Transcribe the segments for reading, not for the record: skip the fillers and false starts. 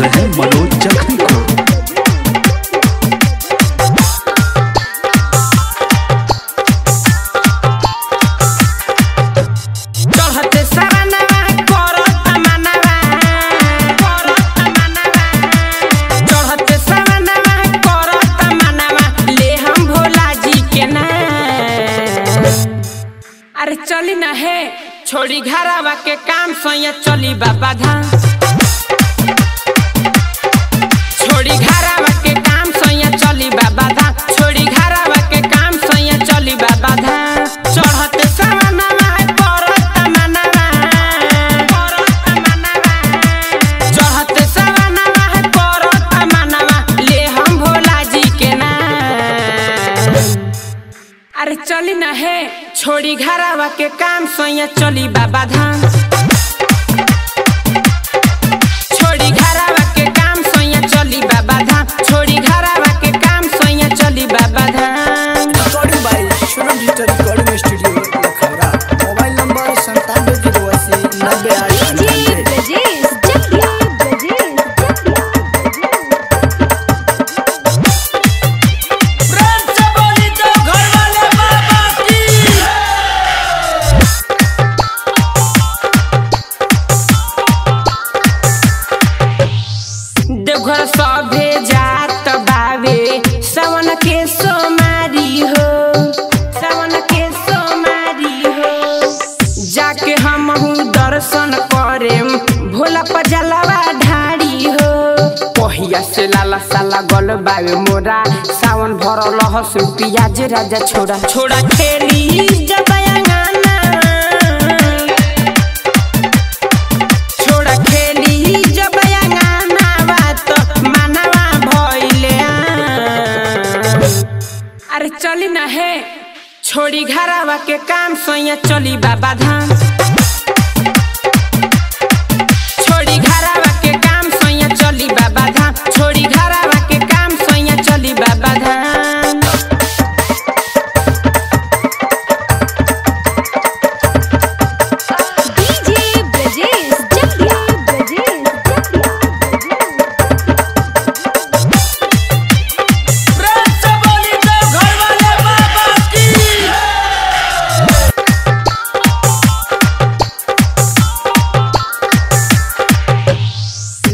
मित्र है मनोज जख्मी को। चढ़ते सरनवा करत मनवा, करत मनवा, चढ़ते सरनवा करत मनवा, ले हम भोला जी के नाम। अरे चली ना हे छोड़ी घरवा के काम, सैया चली बाबा धाम। अरे चली ना हे छोड़ी घरवा के काम, सैया चली बाबा धाम। देवघर सभे जात बावे सावन के सोमारी हो, सावन के सोमारी हो, जाके हमहू दर्शन करेम भोला पजलवा ढारी हो। पहिया से लालसा लागल बावे मोरा, सावन भरल हसू पियाज राजा छोड़ा, छोड़ा खेली जतयांगाना, छोड़ा खेली जब चली ना है छोड़ी घरवा के काम, सैया चली बाबा धाम। छोड़ी घरवा के काम, सैया चली बाबा धाम। छोड़ी घरवा के काम, सैया चली बाबा धाम। डीजे ब्रजेश जगदिया, ब्रजेश जगदिया।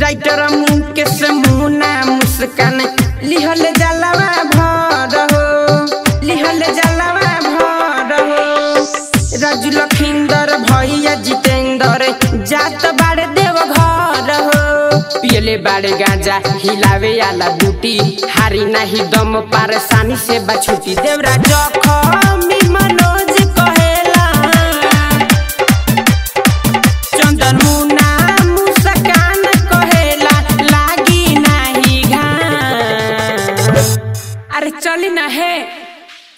राइटर मुँह के समुना मुस्कान, लिहल जलवा भर हो, लिहल जलवा भर हो। राजू लखींदर भैया जितेंदर जात बाड़े देव घर हो, पियले बाड़े गांजा हिलावे आला बूटी, हारी नहीं दम परेशानी से बछूटी। देवरा जखमी मनोज कहेला, चंदन मुना चली ना है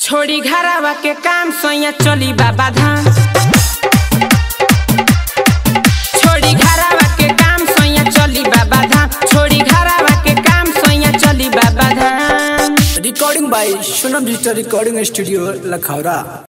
छोड़ी घरवा के काम, सैया चली बाबा धाम। छोड़ी घरवा के काम, सैया चली बाबा धाम। छोड़ी घरवा के काम, सैया चली Baba Dham. Recording by Sonam digital recording studio Lakhaura.